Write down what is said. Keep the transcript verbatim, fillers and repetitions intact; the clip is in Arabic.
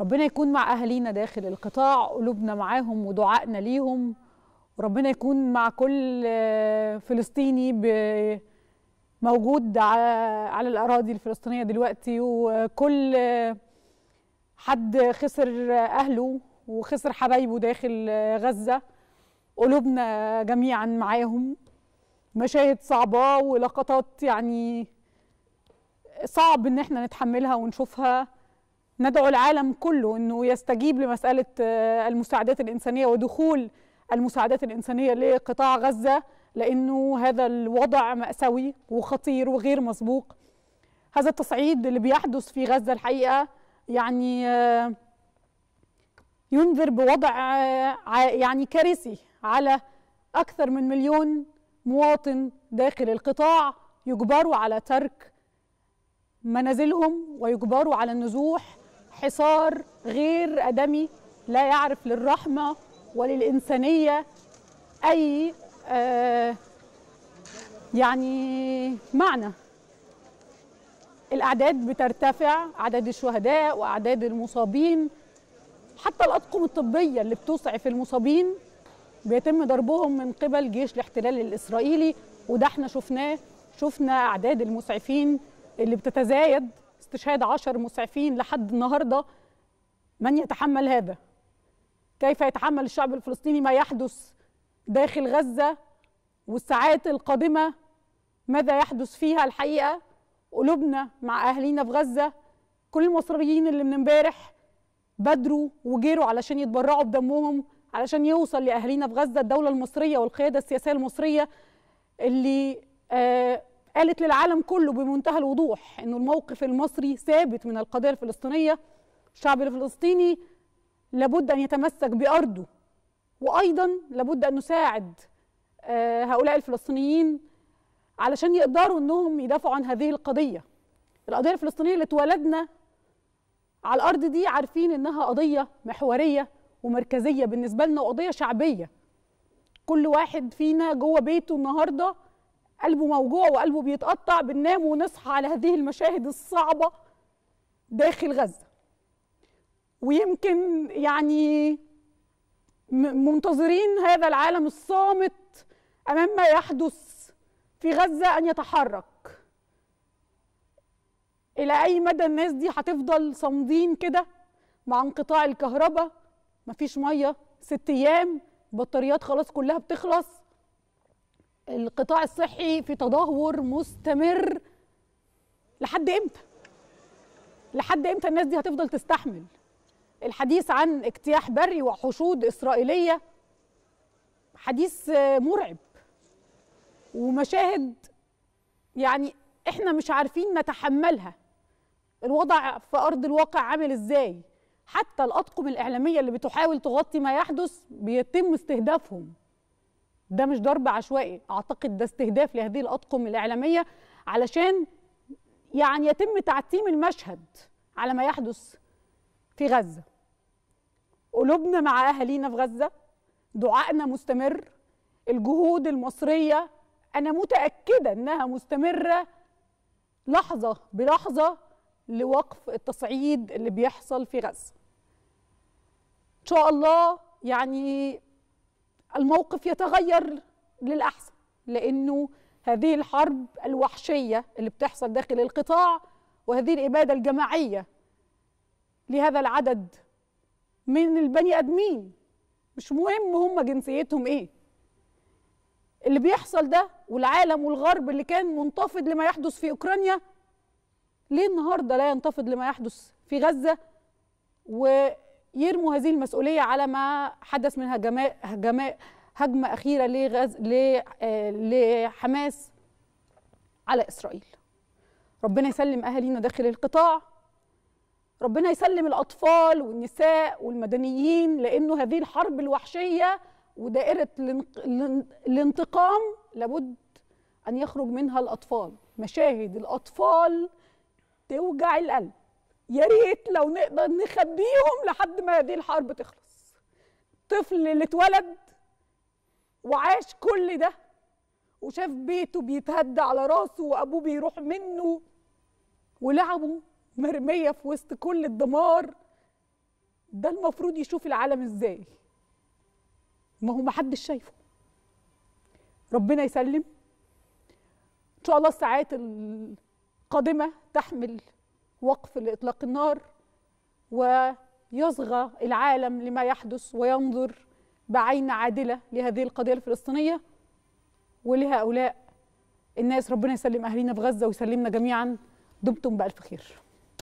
ربنا يكون مع أهالينا داخل القطاع، قلوبنا معاهم ودعائنا ليهم، وربنا يكون مع كل فلسطيني موجود على الأراضي الفلسطينية دلوقتي، وكل حد خسر أهله وخسر حبايبه داخل غزة. قلوبنا جميعا معاهم، مشاهد صعبة ولقطات يعني صعب إن احنا نتحملها ونشوفها. ندعو العالم كله إنه يستجيب لمسألة المساعدات الإنسانية ودخول المساعدات الإنسانية لقطاع غزة، لأنه هذا الوضع مأساوي وخطير وغير مسبوق. هذا التصعيد اللي بيحدث في غزة الحقيقة يعني ينذر بوضع يعني كارثي على أكثر من مليون مواطن داخل القطاع، يجبروا على ترك منازلهم ويجبروا على النزوح. حصار غير آدمي لا يعرف للرحمة وللإنسانية أي آه يعني معنى. الأعداد بترتفع، أعداد الشهداء وأعداد المصابين، حتى الأطقم الطبية اللي بتسعف المصابين بيتم ضربهم من قبل جيش الاحتلال الإسرائيلي، وده احنا شفناه. شفنا أعداد المسعفين اللي بتتزايد، استشهاد عشر مسعفين لحد النهارده. من يتحمل هذا؟ كيف يتحمل الشعب الفلسطيني ما يحدث داخل غزة؟ والساعات القادمة ماذا يحدث فيها؟ الحقيقة قلوبنا مع أهلينا في غزة، كل المصريين اللي من امبارح بادروا وجروا علشان يتبرعوا بدمهم علشان يوصل لأهلينا في غزة. الدولة المصرية والقيادة السياسية المصرية اللي آه قالت للعالم كله بمنتهى الوضوح إنه الموقف المصري ثابت من القضية الفلسطينية. الشعب الفلسطيني لابد أن يتمسك بأرضه، وأيضا لابد أن نساعد هؤلاء الفلسطينيين علشان يقدروا إنهم يدافعوا عن هذه القضية. القضية الفلسطينية اللي اتولدنا على الأرض دي عارفين إنها قضية محورية ومركزية بالنسبة لنا، وقضية شعبية. كل واحد فينا جوه بيته النهارده قلبه موجوع وقلبه بيتقطع، بننام ونصحى على هذه المشاهد الصعبة داخل غزة. ويمكن يعني منتظرين هذا العالم الصامت أمام ما يحدث في غزة أن يتحرك. إلى أي مدى الناس دي هتفضل صامدين كده مع انقطاع الكهرباء؟ مفيش مية ست أيام، بطاريات خلاص كلها بتخلص، القطاع الصحي في تدهور مستمر. لحد امتى؟ لحد امتى الناس دي هتفضل تستحمل؟ الحديث عن اجتياح بري وحشود إسرائيلية حديث مرعب، ومشاهد يعني احنا مش عارفين نتحملها. الوضع في أرض الواقع عامل ازاي؟ حتى الأطقم الإعلامية اللي بتحاول تغطي ما يحدث بيتم استهدافهم. ده مش ضرب عشوائي، أعتقد ده استهداف لهذه الأطقم الإعلامية علشان يعني يتم تعتيم المشهد على ما يحدث في غزة. قلوبنا مع أهالينا في غزة، دعائنا مستمر، الجهود المصرية أنا متأكدة أنها مستمرة لحظة بلحظة لوقف التصعيد اللي بيحصل في غزة. إن شاء الله يعني الموقف يتغير للأحسن، لأنه هذه الحرب الوحشية اللي بتحصل داخل القطاع وهذه الإبادة الجماعية لهذا العدد من البني آدمين، مش مهم هم جنسيتهم إيه، اللي بيحصل ده. والعالم والغرب اللي كان منتفض لما يحدث في أوكرانيا ليه النهارده لا ينتفض لما يحدث في غزة، و يرموا هذه المسؤولية على ما حدث من هجمات هجمات هجمة أخيرة لغز لحماس على إسرائيل. ربنا يسلم أهالينا داخل القطاع، ربنا يسلم الأطفال والنساء والمدنيين، لأنه هذه الحرب الوحشية ودائرة الانتقام لابد أن يخرج منها الأطفال. مشاهد الأطفال توجع القلب، يا ريت لو نقدر نخبيهم لحد ما هذه الحرب تخلص. الطفل اللي اتولد وعاش كل ده وشاف بيته بيتهد على راسه وابوه بيروح منه ولعبه مرميه في وسط كل الدمار، ده المفروض يشوف العالم ازاي؟ ما هو ما حدش شايفه. ربنا يسلم. ان شاء الله الساعات القادمه تحمل وقف لاطلاق النار، ويصغى العالم لما يحدث وينظر بعين عادله لهذه القضيه الفلسطينيه ولهؤلاء الناس. ربنا يسلم اهالينا في غزه ويسلمنا جميعا. دمتم بالف خير.